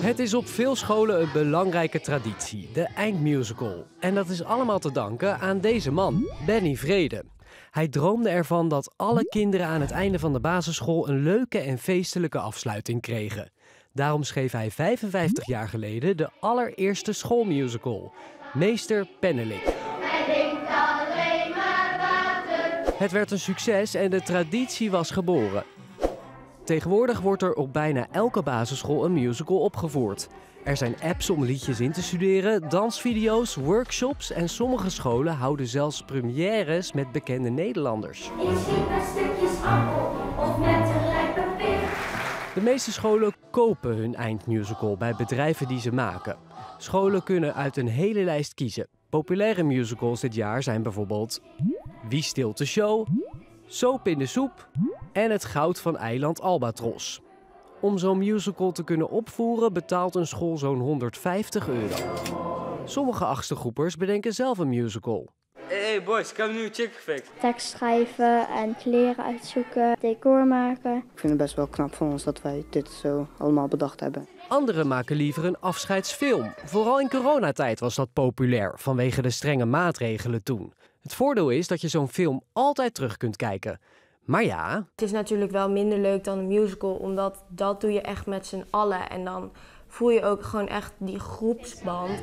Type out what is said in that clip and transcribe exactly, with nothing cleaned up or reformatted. Het is op veel scholen een belangrijke traditie, de eindmusical. En dat is allemaal te danken aan deze man, Benny Vrede. Hij droomde ervan dat alle kinderen aan het einde van de basisschool een leuke en feestelijke afsluiting kregen. Daarom schreef hij vijfenvijftig jaar geleden de allereerste schoolmusical, Meester Pennelik. Het werd een succes en de traditie was geboren. Tegenwoordig wordt er op bijna elke basisschool een musical opgevoerd. Er zijn apps om liedjes in te studeren, dansvideo's, workshops en sommige scholen houden zelfs premières met bekende Nederlanders. De meeste scholen kopen hun eindmusical bij bedrijven die ze maken. Scholen kunnen uit een hele lijst kiezen. Populaire musicals dit jaar zijn bijvoorbeeld Wie stilt de show, Soep in de soep en Het goud van eiland Albatros. Om zo'n musical te kunnen opvoeren betaalt een school zo'n honderdvijftig euro. Sommige achtste groepers bedenken zelf een musical. Hey boys, ik heb nu een chick gefakt. Tekst schrijven en kleren uitzoeken, decor maken. Ik vind het best wel knap van ons dat wij dit zo allemaal bedacht hebben. Anderen maken liever een afscheidsfilm. Vooral in coronatijd was dat populair, vanwege de strenge maatregelen toen. Het voordeel is dat je zo'n film altijd terug kunt kijken. Maar ja... Het is natuurlijk wel minder leuk dan een musical, omdat dat doe je echt met z'n allen. En dan voel je ook gewoon echt die groepsband.